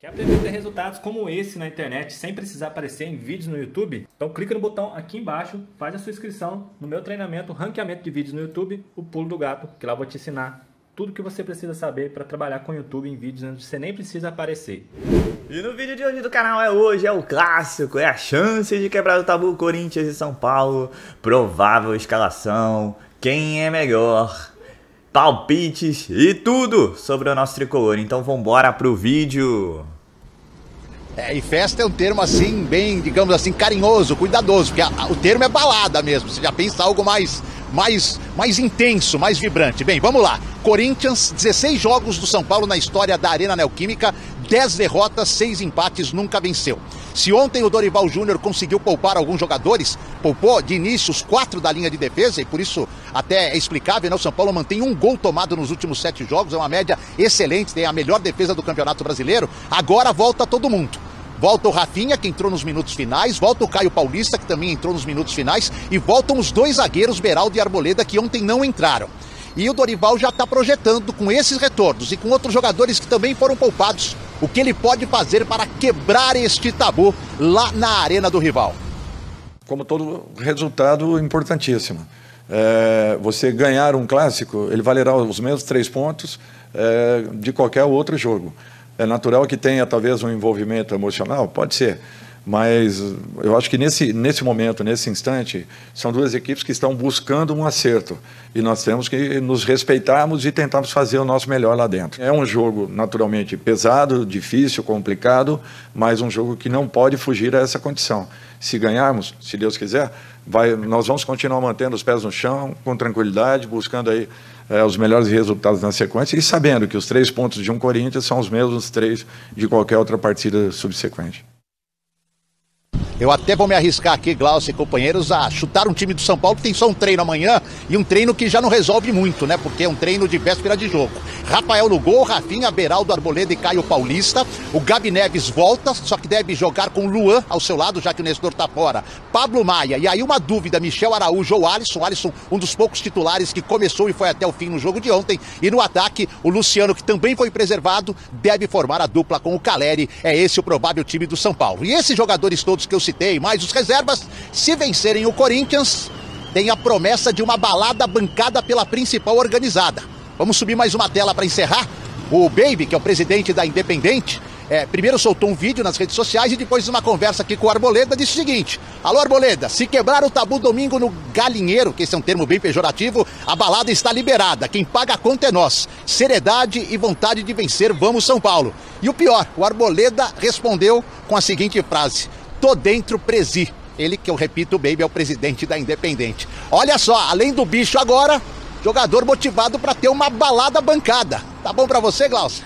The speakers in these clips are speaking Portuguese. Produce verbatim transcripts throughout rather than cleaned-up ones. Quer aprender a ter resultados como esse na internet sem precisar aparecer em vídeos no YouTube? Então clica no botão aqui embaixo, faz a sua inscrição no meu treinamento Ranqueamento de Vídeos no YouTube, o Pulo do Gato, que lá eu vou te ensinar tudo que você precisa saber para trabalhar com o YouTube em vídeos onde você nem precisa aparecer. E no vídeo de hoje do canal é hoje, é o clássico, é a chance de quebrar o tabu Corinthians e São Paulo, provável escalação, quem é melhor, palpites e tudo sobre o nosso tricolor. Então vambora pro vídeo. É, e festa é um termo assim, bem, digamos assim, carinhoso, cuidadoso, porque a, a, o termo é balada mesmo. Você já pensa algo mais, mais, mais intenso, mais vibrante. Bem, vamos lá. Corinthians, dezesseis jogos do São Paulo na história da Arena Neoquímica, dez derrotas, seis empates, nunca venceu. Se ontem o Dorival Júnior conseguiu poupar alguns jogadores, poupou de início os quatro da linha de defesa, e por isso até é explicável, né? O São Paulo mantém um gol tomado nos últimos sete jogos, é uma média excelente, tem a melhor defesa do Campeonato Brasileiro. Agora volta todo mundo. Volta o Rafinha, que entrou nos minutos finais, volta o Caio Paulista, que também entrou nos minutos finais, e voltam os dois zagueiros, Beraldo e Arboleda, que ontem não entraram. E o Dorival já está projetando com esses retornos e com outros jogadores que também foram poupados, o que ele pode fazer para quebrar este tabu lá na arena do rival. Como todo resultado, importantíssimo. É, você ganhar um clássico, ele valerá os mesmos três pontos é, de qualquer outro jogo. É natural que tenha talvez um envolvimento emocional, pode ser. Mas eu acho que nesse, nesse momento, nesse instante, são duas equipes que estão buscando um acerto. E nós temos que nos respeitarmos e tentarmos fazer o nosso melhor lá dentro. É um jogo naturalmente pesado, difícil, complicado, mas um jogo que não pode fugir a essa condição. Se ganharmos, se Deus quiser, vai, nós vamos continuar mantendo os pés no chão, com tranquilidade, buscando aí é, os melhores resultados na sequência e sabendo que os três pontos de um Corinthians são os mesmos três de qualquer outra partida subsequente. Eu até vou me arriscar aqui, Glaucio e companheiros, a chutar um time do São Paulo que tem só um treino amanhã e um treino que já não resolve muito, né? Porque é um treino de véspera de jogo. Rafael no gol, Rafinha, Beraldo, Arboleda e Caio Paulista. O Gabi Neves volta, só que deve jogar com o Luan ao seu lado, já que o Nestor tá fora. Pablo Maia, e aí uma dúvida, Michel Araújo ou Alisson. Alisson, um dos poucos titulares que começou e foi até o fim no jogo de ontem. E no ataque, o Luciano, que também foi preservado, deve formar a dupla com o Calleri. É esse o provável time do São Paulo. E esses jogadores todos que eu citei, mais os reservas, se vencerem o Corinthians, tem a promessa de uma balada bancada pela principal organizada. Vamos subir mais uma tela para encerrar. O Baby, que é o presidente da Independente, é, primeiro soltou um vídeo nas redes sociais e depois uma conversa aqui com o Arboleda, disse o seguinte: alô Arboleda, se quebrar o tabu domingo no galinheiro, que esse é um termo bem pejorativo, a balada está liberada, quem paga a conta é nós, seriedade e vontade de vencer, vamos São Paulo. E o pior, o Arboleda respondeu com a seguinte frase: tô dentro, presi. Ele, que eu repito, o Baby é o presidente da Independente. Olha só, além do bicho agora, jogador motivado para ter uma balada bancada. Tá bom para você, Glaucio?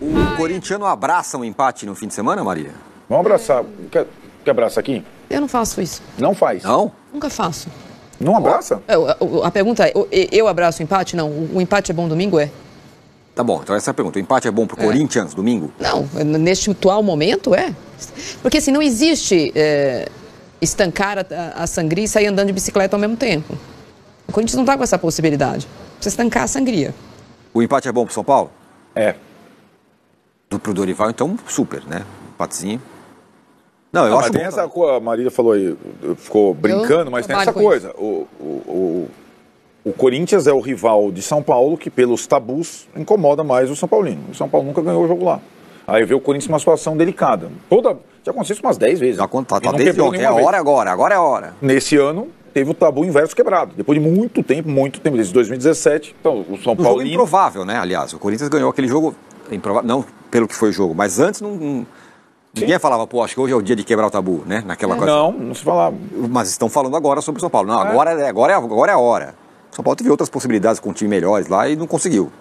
O corintiano abraça um empate no fim de semana, Maria? Vamos abraçar. Quer, quer abraçar aqui? Eu não faço isso. Não faz? Não? Nunca faço. Não abraça? Eu, a pergunta é, eu, eu abraço o empate? Não. O empate é bom domingo, é? Tá bom, então essa é a pergunta. O empate é bom pro Corinthians, domingo? Não, neste atual momento, é. Porque assim, não existe é, estancar a, a sangria e sair andando de bicicleta ao mesmo tempo. O Corinthians não tá com essa possibilidade. Precisa estancar a sangria. O empate é bom pro São Paulo? É. Do, pro Dorival, então, super, né? Empatezinho. Não, eu ah, acho mas tem bom, essa coisa, a Marília falou aí, ficou brincando, eu mas tem essa coisa. O, o, o... O Corinthians é o rival de São Paulo que, pelos tabus, incomoda mais o São Paulino. O São Paulo nunca ganhou o jogo lá. Aí vê o Corinthians numa situação delicada. Toda, já aconteceu umas dez vezes. Já tá, tá desde ontem. É a hora agora, agora é a hora. Nesse ano, teve o tabu inverso quebrado. Depois de muito tempo, muito tempo, desde dois mil e dezessete. Então, o São Paulo. Jogo improvável, né? Aliás, o Corinthians ganhou aquele jogo improvável. Não pelo que foi o jogo, mas antes não. não... Ninguém falava, pô, acho que hoje é o dia de quebrar o tabu, né? Naquela é. coisa. Não, não se falava. Mas estão falando agora sobre o São Paulo. Não, é. agora, agora, é, agora é a hora. O São Paulo teve outras possibilidades com um time melhores lá e não conseguiu.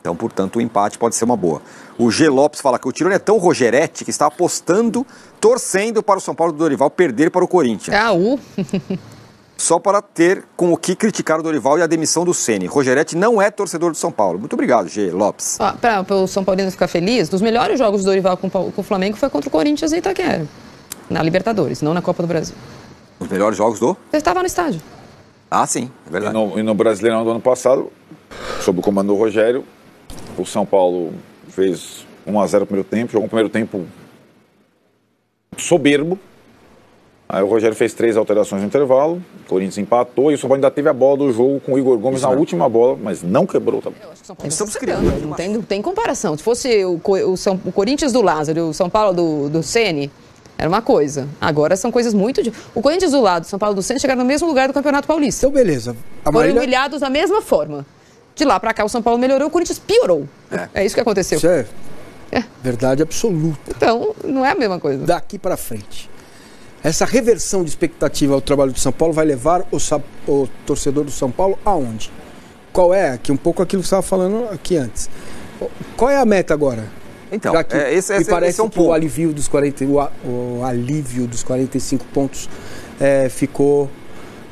Então, portanto, o empate pode ser uma boa. O G. Lopes fala que o Tirone é tão Rogeretti que está apostando, torcendo para o São Paulo do Dorival perder para o Corinthians. Ah, o... Só para ter com o que criticar o Dorival e a demissão do Ceni. Rogeretti não é torcedor do São Paulo. Muito obrigado, G. Lopes. Ah, para o São Paulino ficar feliz, dos melhores jogos do Dorival com, com o Flamengo foi contra o Corinthians e Itaquera. Na Libertadores, não na Copa do Brasil. Os melhores jogos do? Eu estava no estádio. Ah, sim, é verdade. E no, e no Brasileirão do ano passado, sob o comando do Rogério, o São Paulo fez um a zero no primeiro tempo, jogou um primeiro tempo soberbo. Aí o Rogério fez três alterações no intervalo, o Corinthians empatou e o São Paulo ainda teve a bola do jogo com o Igor Gomes Isso na é. última bola, mas não quebrou também. Eu acho que o São Paulo Estamos criando, né? não, tem, não tem comparação. Se fosse o, o, São, o Corinthians do Lázaro, o São Paulo do, do Ceni, era uma coisa. Agora são coisas muito... De... O Corinthians do lado, o São Paulo do Ceni chegaram no mesmo lugar do Campeonato Paulista. Então, beleza. A Foram Marília... humilhados da mesma forma. De lá pra cá o São Paulo melhorou, o Corinthians piorou. É, é isso que aconteceu. Isso é, é verdade absoluta. Então, não é a mesma coisa. Daqui pra frente. Essa reversão de expectativa ao trabalho do São Paulo vai levar o, o torcedor do São Paulo aonde? Qual é? Aqui, um pouco aquilo que você estava falando aqui antes. Qual é a meta agora? Então, Já que, é, esse, me esse, parece esse é um que ponto. O, alívio dos quarenta, o, o alívio dos quarenta e cinco pontos é, ficou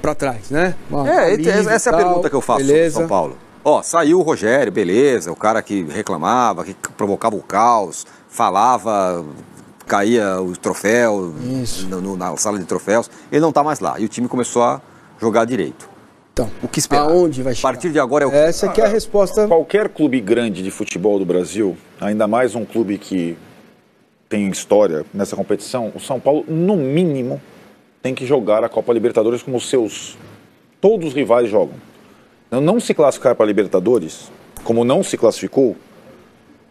para trás, né? Uma, é, essa tal, é a pergunta que eu faço sobre São Paulo. Ó, saiu o Rogério, beleza, o cara que reclamava, que provocava o caos, falava... caía o troféu no, no, na sala de troféus, ele não está mais lá. E o time começou a jogar direito. Então, o que esperar? Aonde vai chegar? A partir de agora... é o... Essa que é a resposta... Qualquer clube grande de futebol do Brasil, ainda mais um clube que tem história nessa competição, o São Paulo, no mínimo, tem que jogar a Copa Libertadores como os seus... Todos os rivais jogam. Não se classificar para a Libertadores, como não se classificou,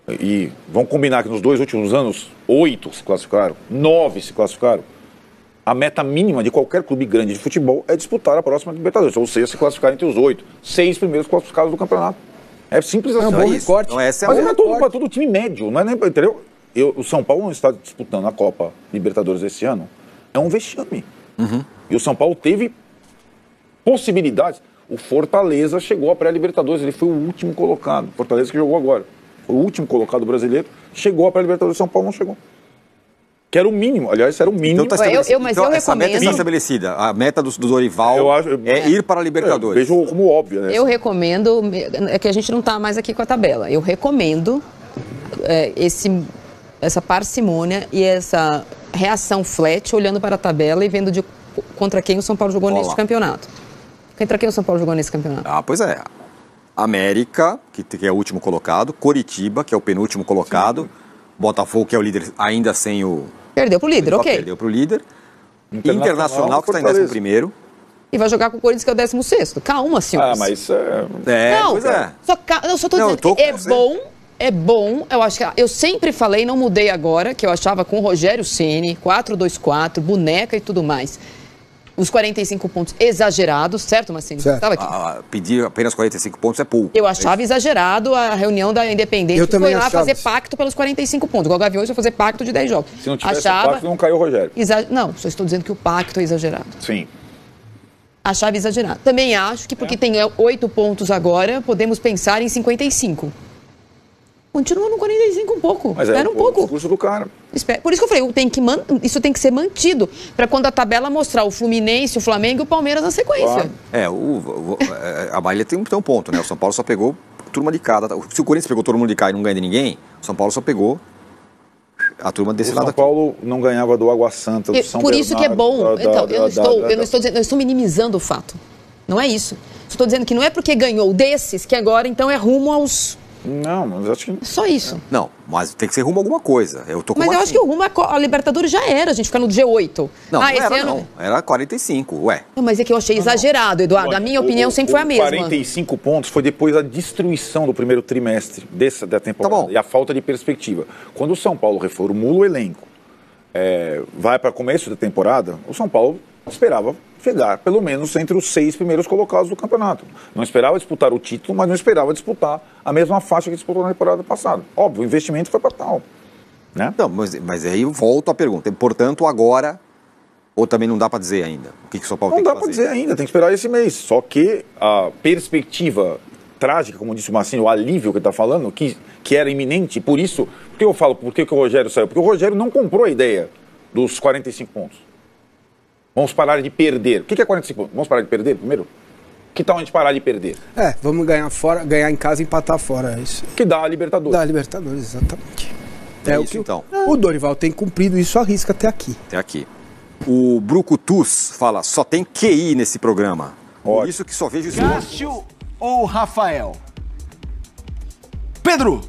e vão combinar que nos dois últimos anos, oito se classificaram, nove se classificaram. A meta mínima de qualquer clube grande de futebol é disputar a próxima Libertadores, ou seja, se classificar entre os oito, seis primeiros classificados do campeonato. É simples assim. É um bom recorte. Mas não é todo para todo time médio, não é nem, entendeu? Eu, o São Paulo não está disputando a Copa Libertadores esse ano, é um vexame. Uhum. E o São Paulo teve possibilidades. O Fortaleza chegou à pré-Libertadores, ele foi o último colocado. Fortaleza que jogou agora. O último colocado brasileiro chegou para a Libertadores, São Paulo não chegou. Que era o mínimo, aliás, era o mínimo. Então, tá eu, eu, mas então eu essa recomendo... meta está estabelecida, a meta do, do Dorival acho, é, é ir para a Libertadores. É, vejo como óbvio, né? Eu recomendo, é que a gente não está mais aqui com a tabela, eu recomendo é, esse, essa parcimônia e essa reação flat, olhando para a tabela e vendo de, contra quem o São Paulo jogou Olá. nesse campeonato. Contra quem o São Paulo jogou nesse campeonato? Ah, pois é. América, que, que é o último colocado, Coritiba, que é o penúltimo colocado, Sim. Botafogo, que é o líder ainda sem o... Perdeu pro líder, ok. Perdeu pro líder. Internacional, Internacional que está em décimo primeiro. E vai jogar com o Corinthians, que é o décimo sexto. Calma, senhores. Ah, mas... É, é não, pois é. Só cal... Eu só tô não, dizendo tô que é você. bom, é bom, eu acho que... Eu sempre falei, não mudei agora, que eu achava com o Rogério Ceni, quatro dois quatro, boneca e tudo mais... Os quarenta e cinco pontos exagerados, certo, Marcinho? Certo. Estava aqui. Ah, pedir apenas quarenta e cinco pontos é pouco. Eu achava é exagerado a reunião da Independente. Eu também foi lá achava fazer isso. pacto pelos quarenta e cinco pontos. Igual o Gaviões vai fazer pacto de dez jogos. Se não tivesse achava... o pacto, não caiu o Rogério. Exa... Não, só estou dizendo que o pacto é exagerado. Sim. Achava exagerado. Também acho que porque é. tem oito pontos agora, podemos pensar em cinquenta e cinco. Continua no quarenta e cinco um pouco. Mas espera é, um pouco. O discurso do cara. Por isso que eu falei, tem que man... isso tem que ser mantido. Para quando a tabela mostrar o Fluminense, o Flamengo e o Palmeiras na sequência. Claro. É, o, o, a Bahia tem um, tem um ponto, né? O São Paulo só pegou turma de cada. Se o Corinthians pegou todo mundo de cá e não ganha de ninguém, o São Paulo só pegou a turma desse lado aqui. O São Paulo não ganhava do Água Santa, do São Paulo. Por isso que é bom. Então, eu não estou minimizando o fato. Não é isso. Estou dizendo que não é porque ganhou desses que agora então é rumo aos... Não, mas acho que... Só isso. Não, mas tem que ser rumo a alguma coisa. Eu tô com mas eu assim. acho que o rumo a Libertadores já era, a gente fica no G oito. Não, ah, não esse era ano... não. Era quarenta e cinco, ué. Não, mas é que eu achei não, exagerado, não. Eduardo. Olha, a minha o, opinião o, sempre o foi a mesma. quarenta e cinco pontos foi depois da destruição do primeiro trimestre dessa, da temporada. Tá bom. E a falta de perspectiva. Quando o São Paulo reformula o elenco, é, vai para começo da temporada, o São Paulo esperava chegar pelo menos entre os seis primeiros colocados do campeonato. Não esperava disputar o título, mas não esperava disputar a mesma faixa que disputou na temporada passada. Óbvio, o investimento foi para tal. Né? Não, mas, mas aí eu volto à pergunta. Portanto, agora, ou também não dá para dizer ainda? O que, que o São Paulo não tem que fazer? Não dá para dizer ainda, tem que esperar esse mês. Só que a perspectiva trágica, como disse o Marcinho, o alívio que ele está falando, que, que era iminente, por isso... Por que eu falo por que, que o Rogério saiu? Porque o Rogério não comprou a ideia dos quarenta e cinco pontos. Vamos parar de perder. O que é quarenta e cinco pontos? Vamos parar de perder primeiro? Que tal a gente parar de perder? É, vamos ganhar fora, ganhar em casa e empatar fora. É isso. Que dá a Libertadores. Dá a Libertadores, exatamente. É, é isso, o que então. O Dorival tem cumprido isso à risca até aqui. Até aqui. O Brucutus fala, só tem Q I nesse programa. Ótimo. Por isso que só vejo... Cássio ou Rafael? Pedro!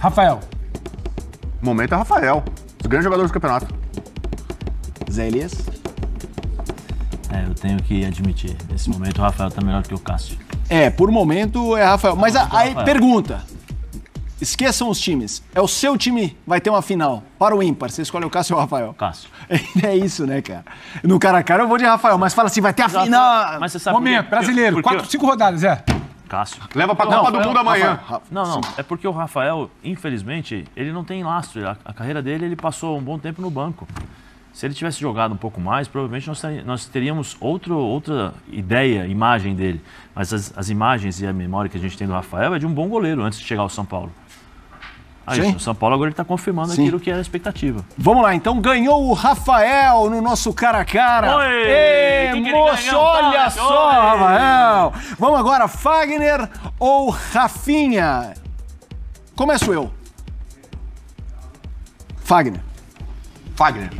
Rafael. momento é Rafael, os grandes jogadores do campeonato. Zé Elias? É, eu tenho que admitir, nesse momento o Rafael tá melhor que o Cássio. É, por momento é Rafael. Mas a, a pergunta, esqueçam os times, é o seu time, vai ter uma final, para o ímpar, você escolhe o Cássio ou o Rafael? Cássio. É isso, né, cara? No cara a cara eu vou de Rafael, mas fala assim, vai ter a já final. Mas você sabe momento, porque, brasileiro, porque... quatro, cinco rodadas, é. Cássio. Leva pra Copa do Mundo amanhã. Rafael, não, não, é porque o Rafael, infelizmente, ele não tem lastro, a, a carreira dele, ele passou um bom tempo no banco. Se ele tivesse jogado um pouco mais, provavelmente nós teríamos outro, outra ideia, imagem dele. Mas as, as imagens e a memória que a gente tem do Rafael é de um bom goleiro antes de chegar ao São Paulo. Aí, o São Paulo agora está confirmando Sim. aquilo que era a expectativa. Vamos lá, então ganhou o Rafael no nosso cara a cara. Oi! Ei, que moço, que olha Oi. só, Rafael! Vamos agora, Fagner ou Rafinha? Começo eu. Fagner. Fagner.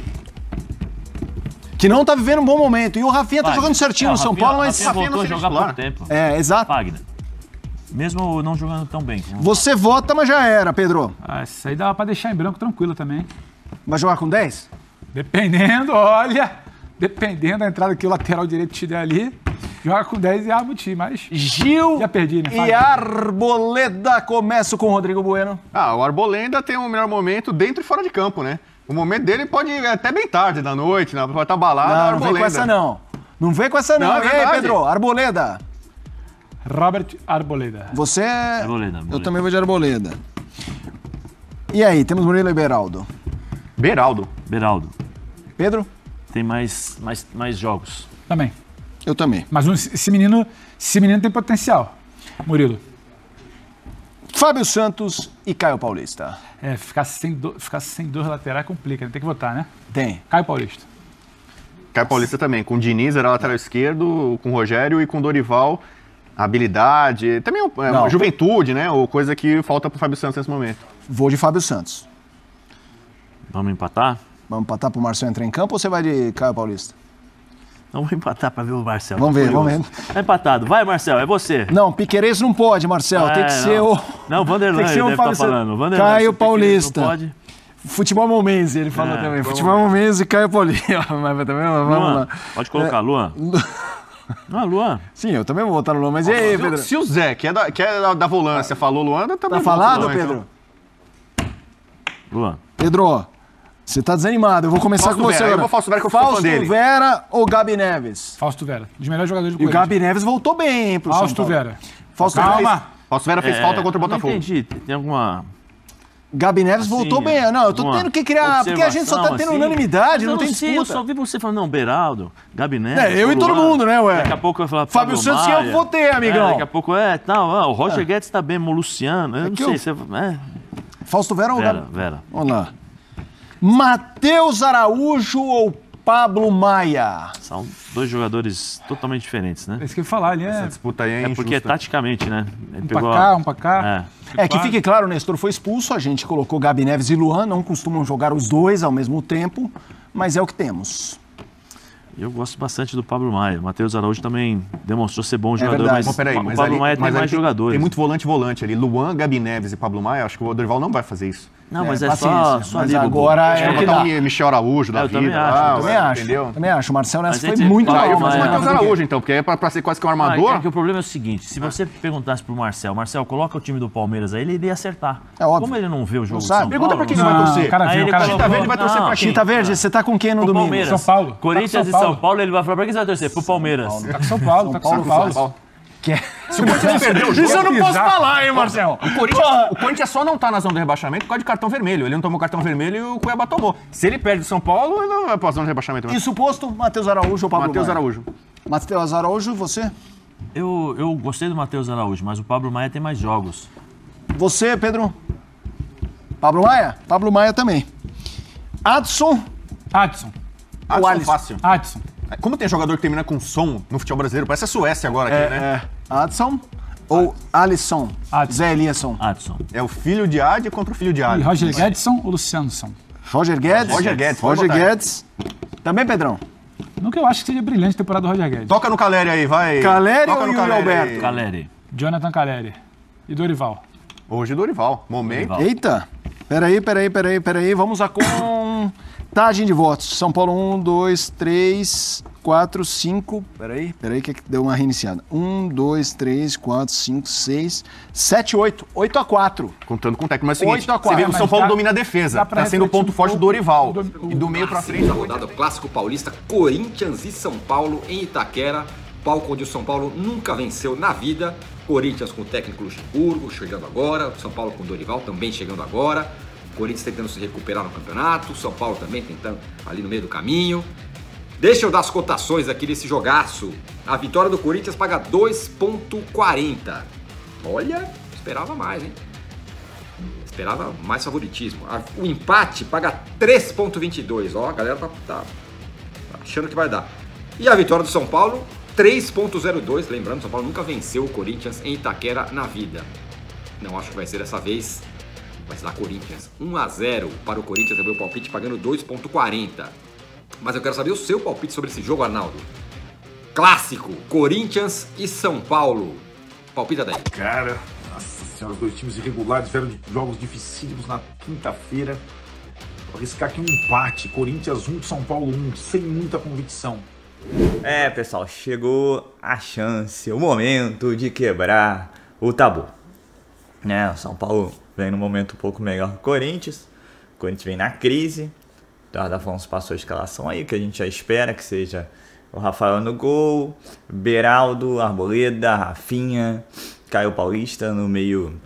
Que não tá vivendo um bom momento. E o Rafinha Fagner. tá jogando certinho é, no São Rafinha, Paulo, mas... Rafinha voltou Rafinha não a jogar por tempo. É, exato. Fagner. Mesmo não jogando tão bem. Você vota, mas já era, Pedro. Ah, isso aí dava pra deixar em branco tranquilo também. Vai jogar com dez? Dependendo, olha. Dependendo da entrada que o lateral direito te der ali. Joga com dez e arma o time, mas... Gil já perdi, né, e Arboleda. Começo com o Rodrigo Bueno. Ah, o Arboleda tem um melhor momento dentro e fora de campo, né? O momento dele pode ir até bem tarde da noite, né? Pode estar balada, não, Arboleda. Não vem com essa não. Não vem com essa não. não é e aí, Pedro? Arboleda. Robert Arboleda. Você é... Arboleda, Arboleda. Eu também vou de Arboleda. E aí, temos Murilo e Beraldo. Beraldo. Beraldo. Pedro? Tem mais, mais, mais jogos. Também. Eu também. Mas esse menino, esse menino tem potencial. Murilo. Fábio Santos e Caio Paulista. É, ficar sem, do, ficar sem dois laterais complica, tem que votar, né? Tem. Caio Paulista. Caio Paulista também, com o Diniz era lateral esquerdo, com o Rogério e com o Dorival, a habilidade, também é, uma juventude, né? Ou coisa que falta pro Fábio Santos nesse momento. Vou de Fábio Santos. Vamos empatar? Vamos empatar pro Marcelo entrar em campo ou você vai de Caio Paulista? Não, vou empatar pra ver o Marcel. Vamos ver, curioso. vamos ver. É empatado. Vai, Marcel, é você. Não, Piquerez não pode, Marcel. É, tem que não. ser o... Não, Vanderlei deve estar tá falando. Vanderlei, Caio Paulista. Não pode. Futebol Momense, ele falou é, também. Futebol Momense e Caio Paulista. Mas também vamos Luan. lá. Pode colocar, é... Luan. Não, Luan? Sim, eu também vou votar no Luan. Mas ah, e aí, Pedro? Se o Zé, que é da, que é da, da volância, falou Luan, eu também Tá falado, Luan, Pedro? Então. Luan. Pedro, você tá desanimado, eu vou começar Fausto com você Vera. agora. Eu vou Fausto Vera, que eu fui fã dele. Fausto Vera ou Gabi Neves? Fausto Vera, dos melhores jogadores do Corinthians. E o Gabi Neves voltou bem, hein, pro Fausto São Paulo. Vera. Fausto Calma. Vera. Fez... Fausto Vera fez é... falta contra o Botafogo. Não entendi, tem alguma... Gabi Neves assim, voltou bem, não, eu tô tendo que criar, porque a gente só tá tendo assim, unanimidade, não, não tem disputa. Eu só vi você falando, não, Beraldo, Gabi Neves... É, eu e todo mundo, né, ué? Daqui a pouco vai falar... Fábio Santos e eu votei, amigão. É, daqui a pouco, é, não, ó, o Roger é. Guedes tá bem, o Luciano, eu é não sei, eu... você... É. Fausto Vera ou Gabi? Vera, Vamos lá. Matheus Araújo ou Pablo Maia? São dois jogadores totalmente diferentes, né? É isso que eu ia falar ali, é... Essa disputa aí é, é porque é taticamente, né? Ele um pegou... pra cá, um pra cá. É, é que fique claro, o Nestor foi expulso, a gente colocou Gabi Neves e Luan, não costumam jogar os dois ao mesmo tempo, mas é o que temos. Eu gosto bastante do Pablo Maia. Matheus Araújo também demonstrou ser bom jogador, é mas, Bom, peraí, mas o Pablo ali, Maia tem mais tem, jogadores. Tem muito volante-volante ali. Luan, Gabi Neves e Pablo Maia, acho que o Dorival não vai fazer isso. Não, é, mas é só, só mas agora é... Acho que botar um Michel Araújo da eu vida. Também acho, ah, também, ué, acho entendeu? também acho. O Marcelo Nessa foi muito... Ah, eu vou fazer o Matheus Araújo, então, porque é pra, pra ser quase que um armador... Ah, é que o problema é o seguinte, se você perguntasse pro Marcelo, Marcelo, coloca o time do Palmeiras aí, ele iria acertar. É óbvio. Como ele não vê o jogo do São Paulo... Pergunta pra quem você vai torcer. Chita Verde vai torcer pra quem? Chita Verde, você tá com quem no domingo? São Paulo. Corinthians e São Paulo, ele vai falar pra quem você vai torcer? Pro Palmeiras. Tá com São Paulo, tá com São Paulo. Que é... Se o Corinthians perdeu o jogo... Isso eu não posso falar, hein, Marcelo? O Corinthians, o Corinthians só não tá na zona do rebaixamento por causa de cartão vermelho. Ele não tomou cartão vermelho e o Cuiabá tomou. Se ele perde o São Paulo, ele não vai pra zona do rebaixamento. Mesmo. E suposto, Matheus Araújo ou Pablo Matheus Maia? Araújo. Matheus Araújo, você? Eu, eu gostei do Matheus Araújo, mas o Pablo Maia tem mais jogos. Você, Pedro? Pablo Maia? Pablo Maia também. Adson? Adson. Adson, Adson fácil. Adson. Como tem jogador que termina com som no futebol brasileiro? Parece a Suécia agora aqui, é, né? É. Adson ou Alisson? Adson. Zé Eliasson. Adson. É o filho de Adi contra o filho de Adi. E Roger Guedesson ou Luciano? Roger Guedes? Roger Guedes. Roger Guedes. Também, Pedrão? Nunca eu acho que seja brilhante a temporada do Roger Guedes. Toca no Calleri aí, vai. Calleri Toca ou no Calleri? Alberto? Calleri. Jonathan Calleri. E Dorival. Hoje Dorival. Momento. Dorival. Eita. Peraí, peraí, peraí, peraí. Vamos à contagem de votos. São Paulo, um, dois, três, quatro, cinco... Peraí, peraí que deu uma reiniciada. um, dois, três, quatro, cinco, seis, sete, oito. oito a quatro. Contando com o técnico. Mas é o seguinte, oito a quatro. Você vê que o São Paulo domina a defesa. Tá sendo o ponto forte do Dorival. E do meio pra frente... Rodada do Clássico Paulista, Corinthians e São Paulo em Itaquera. Palco onde o São Paulo nunca venceu na vida. Corinthians com o técnico Luxemburgo, chegando agora. São Paulo com o Dorival, também chegando agora. Corinthians tentando se recuperar no campeonato. São Paulo também tentando ali no meio do caminho. Deixa eu dar as cotações aqui nesse jogaço. A vitória do Corinthians paga dois e quarenta. Olha, esperava mais, hein? Esperava mais favoritismo. O empate paga três e vinte e dois. Ó, a galera tá, tá achando que vai dar. E a vitória do São Paulo... três e zero dois, lembrando, São Paulo nunca venceu o Corinthians em Itaquera na vida. Não acho que vai ser dessa vez. Vai ser lá Corinthians. um a zero para o Corinthians, é meu palpite, pagando dois e quarenta. Mas eu quero saber o seu palpite sobre esse jogo, Arnaldo. Clássico, Corinthians e São Paulo. Palpita daí. Cara, nossa senhora, os dois times irregulares fizeram jogos dificílimos na quinta-feira. Vou arriscar aqui um empate, Corinthians um, São Paulo um, sem muita convicção. É, pessoal, chegou a chance, o momento de quebrar o tabu, né? O São Paulo vem num momento um pouco melhor que o Corinthians. O Corinthians vem na crise. O Eduardo Afonso passou a escalação aí, que a gente já espera que seja o Rafael no gol, Beraldo, Arboleda, Rafinha, Caio Paulista no meio,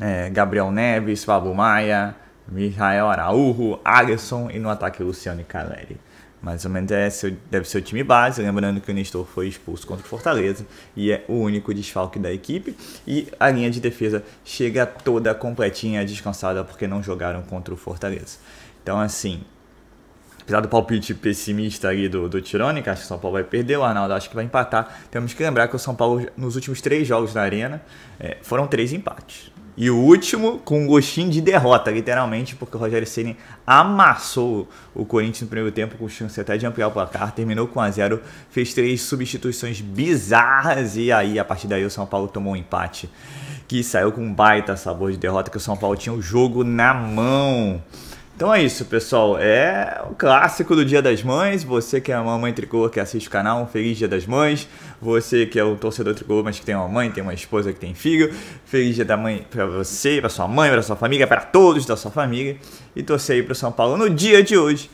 é, Gabriel Neves, Pablo Maia, Michel Araújo, Alisson, e no ataque Luciano e Calleri. Mais ou menos é seu, deve ser o time base, lembrando que o Nestor foi expulso contra o Fortaleza e é o único desfalque da equipe. E a linha de defesa chega toda completinha, descansada, porque não jogaram contra o Fortaleza. Então, assim, apesar do palpite pessimista ali do, do Tirone, que acho que o São Paulo vai perder, o Arnaldo acho que vai empatar. Temos que lembrar que o São Paulo, nos últimos três jogos na Arena, é, foram três empates. E o último com um gostinho de derrota, literalmente, porque o Rogério Ceni amassou o Corinthians no primeiro tempo, com chance até de ampliar o placar, terminou com um a zero, fez três substituições bizarras, e aí a partir daí o São Paulo tomou um empate, que saiu com um baita sabor de derrota, que o São Paulo tinha o jogo na mão. Então é isso, pessoal, é o clássico do Dia das Mães. Você que é uma mãe tricolor que assiste o canal, um feliz Dia das Mães. Você que é um torcedor tricolor, mas que tem uma mãe, tem uma esposa, que tem filho, feliz Dia da Mãe para você, para sua mãe, para sua família, para todos da sua família. E torcer aí para o São Paulo no dia de hoje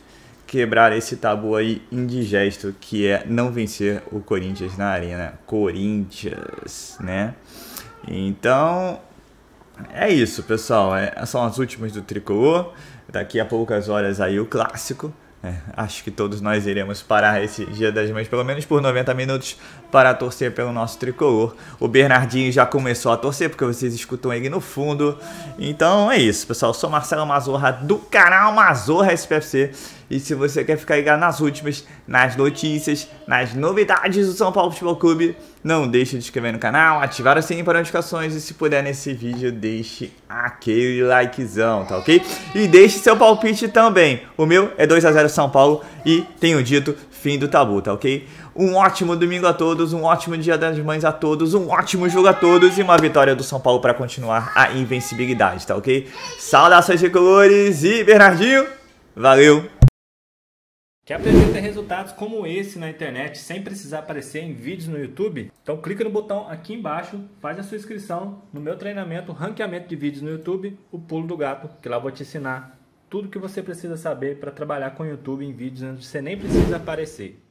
quebrar esse tabu aí indigesto, que é não vencer o Corinthians na Arena Corinthians, né? Então é isso, pessoal, é, são as últimas do tricolor. Daqui a poucas horas aí o clássico. É, acho que todos nós iremos parar esse Dia das Mães, pelo menos por noventa minutos, para torcer pelo nosso tricolor. O Bernardinho já começou a torcer, porque vocês escutam ele no fundo. Então é isso, pessoal. Eu sou Marcelo Mazorra, do canal Mazorra S P F C. E se você quer ficar ligado nas últimas, nas notícias, nas novidades do São Paulo Futebol Clube, não deixe de se inscrever no canal, ativar o sininho para notificações e, se puder, nesse vídeo, deixe aquele likezão, tá ok? E deixe seu palpite também. O meu é dois a zero São Paulo e, tenho dito, fim do tabu, tá ok? Um ótimo domingo a todos, um ótimo Dia das Mães a todos, um ótimo jogo a todos e uma vitória do São Paulo para continuar a invencibilidade, tá ok? Saudações tricolores e Bernardinho, valeu! Quer apresentar resultados como esse na internet sem precisar aparecer em vídeos no YouTube? Então clica no botão aqui embaixo, faz a sua inscrição no meu treinamento Ranqueamento de Vídeos no YouTube, o Pulo do Gato, que lá eu vou te ensinar tudo que você precisa saber para trabalhar com o YouTube em vídeos onde você nem precisa aparecer.